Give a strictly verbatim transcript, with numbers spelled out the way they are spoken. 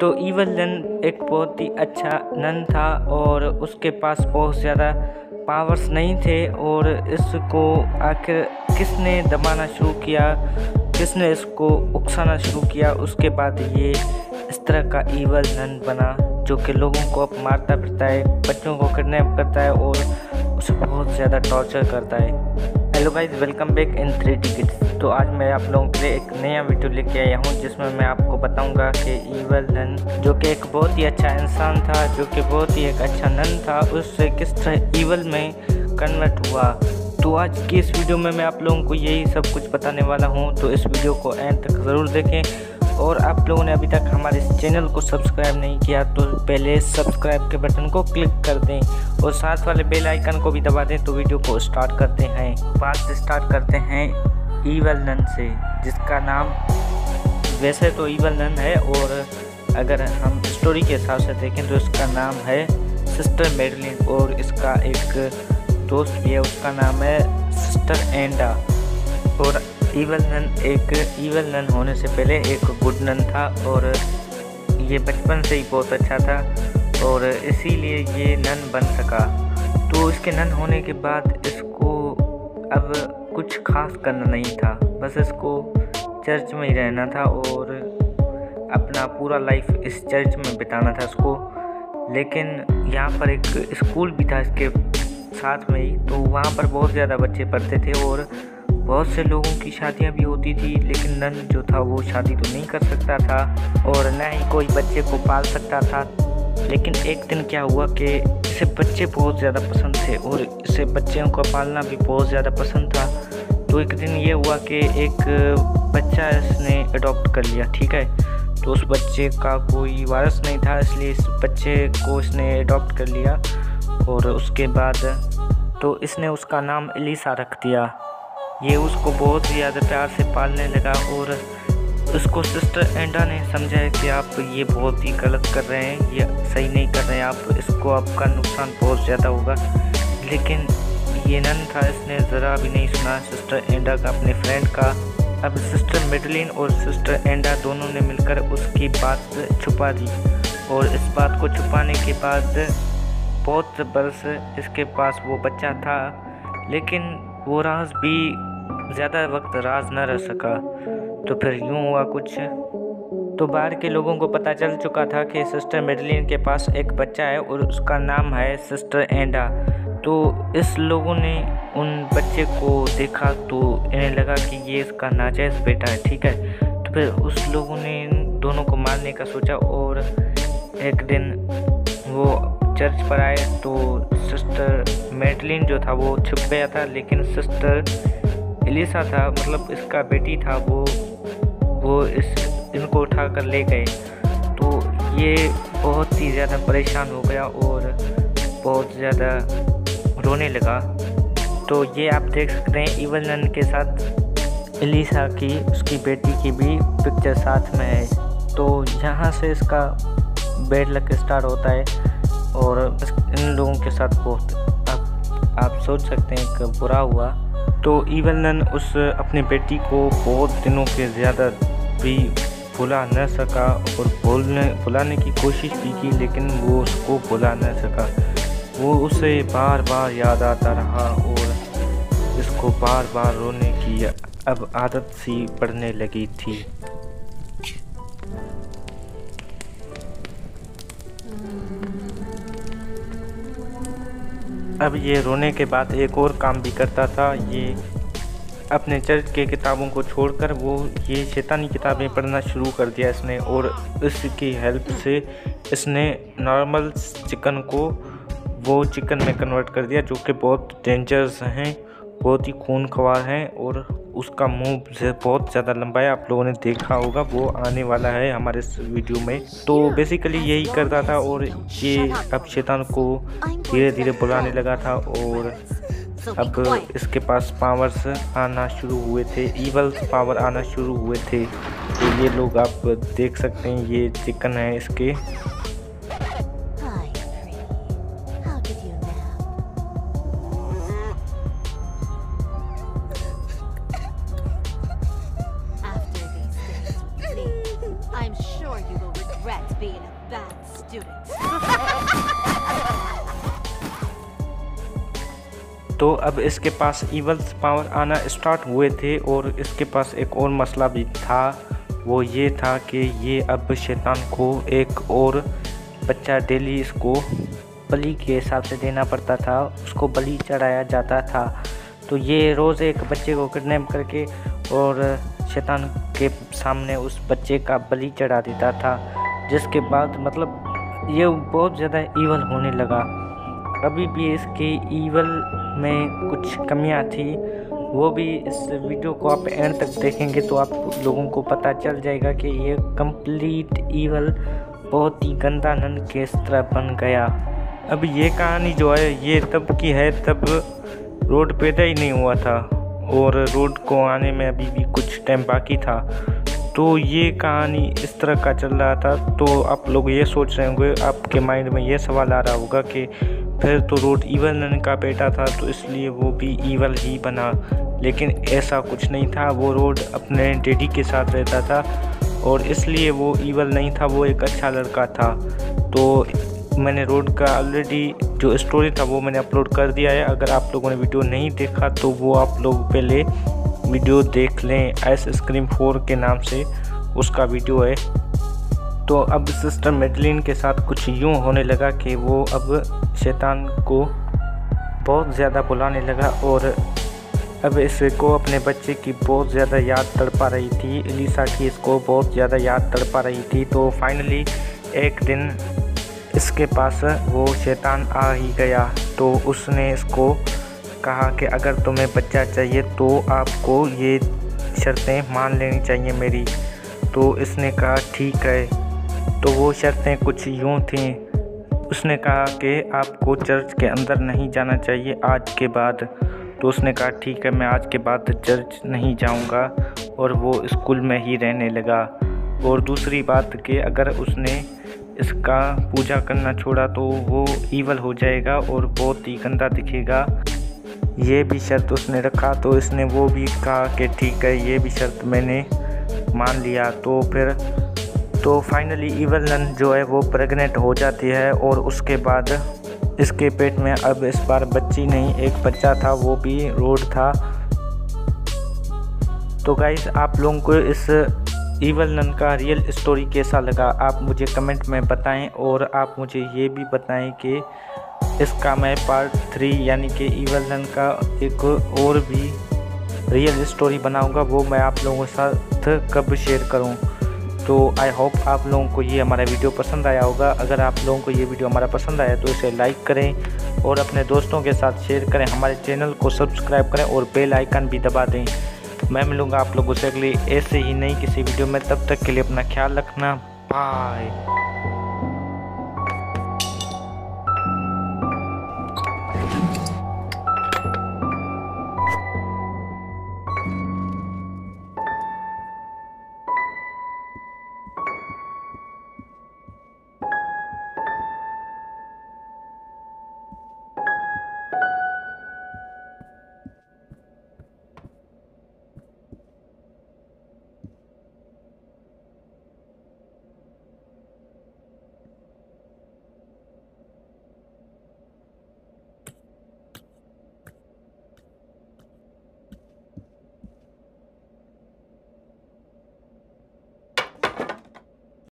तो evil nun एक बहुत ही अच्छा नन था और उसके पास बहुत ज़्यादा पावर्स नहीं थे, और इसको आखिर किसने दबाना शुरू किया, किसने इसको उकसाना शुरू किया, उसके बाद ये इस तरह का ईवल नन बना जो कि लोगों को अब मारता फिरता है, बच्चों को किडनैप करता है और उसे बहुत ज़्यादा टॉर्चर करता है। Hello guys, welcome back in three tickets. तो आज मैं आप लोगों के लिए एक नया वीडियो लेके आया हूँ जिसमें मैं आपको बताऊंगा कि ईवल नन जो कि एक बहुत ही अच्छा इंसान था, जो कि बहुत ही एक अच्छा नन था, उससे किस तरह ईवल में कन्वर्ट हुआ। तो आज की इस वीडियो में मैं आप लोगों को यही सब कुछ बताने वाला हूँ, तो इस वीडियो को एंड तक ज़रूर देखें। और आप लोगों ने अभी तक हमारे इस चैनल को सब्सक्राइब नहीं किया तो पहले सब्सक्राइब के बटन को क्लिक कर दें और साथ वाले बेल आइकन को भी दबा दें। तो वीडियो को स्टार्ट करते हैं। बात से स्टार्ट करते हैं ईवल नन से, जिसका नाम वैसे तो ईवल नन है और अगर हम स्टोरी के हिसाब से देखें तो इसका नाम है सिस्टर मैडलिन, और इसका एक दोस्त भी है, उसका नाम है सिस्टर एंडा। और ईवल नन एक ईवल नन होने से पहले एक गुड नन था, और ये बचपन से ही बहुत अच्छा था और इसीलिए ये नन बन सका। तो इसके नन होने के बाद इसको अब कुछ खास करना नहीं था, बस इसको चर्च में ही रहना था और अपना पूरा लाइफ इस चर्च में बिताना था इसको। लेकिन यहाँ पर एक स्कूल भी था इसके साथ में ही, तो वहाँ पर बहुत ज़्यादा बच्चे पढ़ते थे और बहुत से लोगों की शादियां भी होती थी, लेकिन नन जो था वो शादी तो नहीं कर सकता था और न ही कोई बच्चे को पाल सकता था। लेकिन एक दिन क्या हुआ कि इसे बच्चे बहुत ज़्यादा पसंद थे और इसे बच्चों को पालना भी बहुत ज़्यादा पसंद था। तो एक दिन ये हुआ कि एक बच्चा इसने अडॉप्ट कर लिया, ठीक है। तो उस बच्चे का कोई वारिस नहीं था, इसलिए इस बच्चे को इसने अडॉप्ट कर लिया और उसके बाद तो इसने उसका नाम एलिसा रख दिया। ये उसको बहुत ज़्यादा प्यार से पालने लगा और उसको सिस्टर एंडा ने समझाया कि आप ये बहुत ही गलत कर रहे हैं, ये सही नहीं कर रहे हैं आप, इसको आपका नुकसान बहुत ज़्यादा होगा। लेकिन ये नन था, इसने ज़रा भी नहीं सुना सिस्टर एंडा का, अपने फ्रेंड का। अब सिस्टर मैडलिन और सिस्टर एंडा दोनों ने मिलकर उसकी बात छुपा दी, और इस बात को छुपाने के बाद बहुत बरस इसके पास वो बच्चा था, लेकिन वो राज भी ज़्यादा वक्त राज न रह सका। तो फिर यूँ हुआ कुछ, तो बाहर के लोगों को पता चल चुका था कि सिस्टर मैडलिन के पास एक बच्चा है और उसका नाम है सिस्टर एंडा। तो इस लोगों ने उन बच्चे को देखा तो इन्हें लगा कि ये इसका नाजायज़ बेटा है, ठीक है। तो फिर उस लोगों ने इन दोनों को मारने का सोचा, और एक दिन वो चर्च पर आए तो सिस्टर मैडलिन जो था वो छुप गया था, लेकिन सिस्टर एलिसा था, मतलब इसका बेटी था, वो वो इस इनको उठा कर ले गए। तो ये बहुत ही ज़्यादा परेशान हो गया और बहुत ज़्यादा रोने लगा। तो ये आप देख सकते हैं ईवल नन के साथ एलिसा की, उसकी बेटी की भी पिक्चर साथ में है। तो यहाँ से इसका बैड लक स्टार्ट होता है और इन लोगों के साथ बहुत आप, आप सोच सकते हैं कि बुरा हुआ। तो ईवल नन उस अपनी बेटी को बहुत दिनों के ज़्यादा भी भुला न सका और भूलने भुलाने की कोशिश भी की, लेकिन वो उसको भुला न सका। वो उसे बार बार याद आता रहा और इसको बार बार रोने की अब आदत सी पड़ने लगी थी। अब ये रोने के बाद एक और काम भी करता था, ये अपने चर्च के किताबों को छोड़कर वो ये शैतानी किताबें पढ़ना शुरू कर दिया इसने, और इसकी हेल्प से इसने नॉर्मल चिकन को वो चिकन में कन्वर्ट कर दिया, जो कि बहुत डेंजरस हैं, बहुत ही खूनख्वार हैं, और उसका मुंह बहुत ज़्यादा लंबा है, आप लोगों ने देखा होगा, वो आने वाला है हमारे इस वीडियो में। तो बेसिकली यही करता था और ये अब शैतान को धीरे धीरे बुलाने लगा था और अब इसके पास पावर्स आना शुरू हुए थे, ईवल पावर आना शुरू हुए थे। तो ये लोग आप देख सकते हैं, ये चिकन है इसके। I'm sure you will regret being a bad student. तो अब इसके पास इवल्स पावर आना स्टार्ट हुए थे और इसके पास एक और मसला भी था, वो ये था कि ये अब शैतान को एक और बच्चा डेली इसको बलि के हिसाब से देना पड़ता था, उसको बलि चढ़ाया जाता था। तो ये रोज़ एक बच्चे को किडनैप करके और शैतान के सामने उस बच्चे का बलि चढ़ा देता था, जिसके बाद मतलब ये बहुत ज़्यादा ईवल होने लगा। अभी भी इसके ईवल में कुछ कमियां थी, वो भी इस वीडियो को आप एंड तक देखेंगे तो आप लोगों को पता चल जाएगा कि ये कंप्लीट ईवल बहुत ही गंदा नन केस तरह बन गया। अब ये कहानी जो है ये तब की है तब रोड पैदा ही नहीं हुआ था और रोड को आने में अभी भी कुछ टाइम बाकी था। तो ये कहानी इस तरह का चल रहा था। तो आप लोग ये सोच रहे होंगे, आपके माइंड में ये सवाल आ रहा होगा कि फिर तो रोड ईवल नन का बेटा था तो इसलिए वो भी ईवल ही बना, लेकिन ऐसा कुछ नहीं था। वो रोड अपने डैडी के साथ रहता था और इसलिए वो ईवल नहीं था, वो एक अच्छा लड़का था। तो मैंने रोड का ऑलरेडी जो स्टोरी था वो मैंने अपलोड कर दिया है, अगर आप लोगों ने वीडियो नहीं देखा तो वो आप लोग पहले वीडियो देख लें, आइस स्क्रीम फोर के नाम से उसका वीडियो है। तो अब सिस्टर मैडलिन के साथ कुछ यूँ होने लगा कि वो अब शैतान को बहुत ज़्यादा बुलाने लगा और अब इसको अपने बच्चे की बहुत ज़्यादा याद तड़पा रही थी, एलिसा की इसको बहुत ज़्यादा याद तड़पा रही थी। तो फाइनली एक दिन इसके पास वो शैतान आ ही गया। तो उसने इसको कहा कि अगर तुम्हें बच्चा चाहिए तो आपको ये शर्तें मान लेनी चाहिए मेरी। तो इसने कहा ठीक है। तो वो शर्तें कुछ यूँ थीं, उसने कहा कि आपको चर्च के अंदर नहीं जाना चाहिए आज के बाद। तो उसने कहा ठीक है, मैं आज के बाद चर्च नहीं जाऊँगा, और वो स्कूल में ही रहने लगा। और दूसरी बात कि अगर उसने इसका पूजा करना छोड़ा तो वो ईवल हो जाएगा और बहुत ही गंदा दिखेगा, ये भी शर्त उसने रखा। तो इसने वो भी कहा कि ठीक है, ये भी शर्त मैंने मान लिया। तो फिर तो फाइनली ईवल नन जो है वो प्रेग्नेंट हो जाती है और उसके बाद इसके पेट में अब इस बार बच्ची नहीं एक बच्चा था, वो भी रोड था। तो गाइस, आप लोगों को इस ईवल नन का रियल स्टोरी कैसा लगा आप मुझे कमेंट में बताएं, और आप मुझे ये भी बताएं कि इसका मैं पार्ट थ्री यानी कि ईवल नन का एक और भी रियल स्टोरी बनाऊंगा, वो मैं आप लोगों के साथ कब शेयर करूं। तो आई होप आप लोगों को ये हमारा वीडियो पसंद आया होगा। अगर आप लोगों को ये वीडियो हमारा पसंद आया तो इसे लाइक करें और अपने दोस्तों के साथ शेयर करें, हमारे चैनल को सब्सक्राइब करें और बेल आइकन भी दबा दें। मैं मिलूंगा आप लोगों से अगली ऐसे ही नई किसी वीडियो में, तब तक के लिए अपना ख्याल रखना, बाय।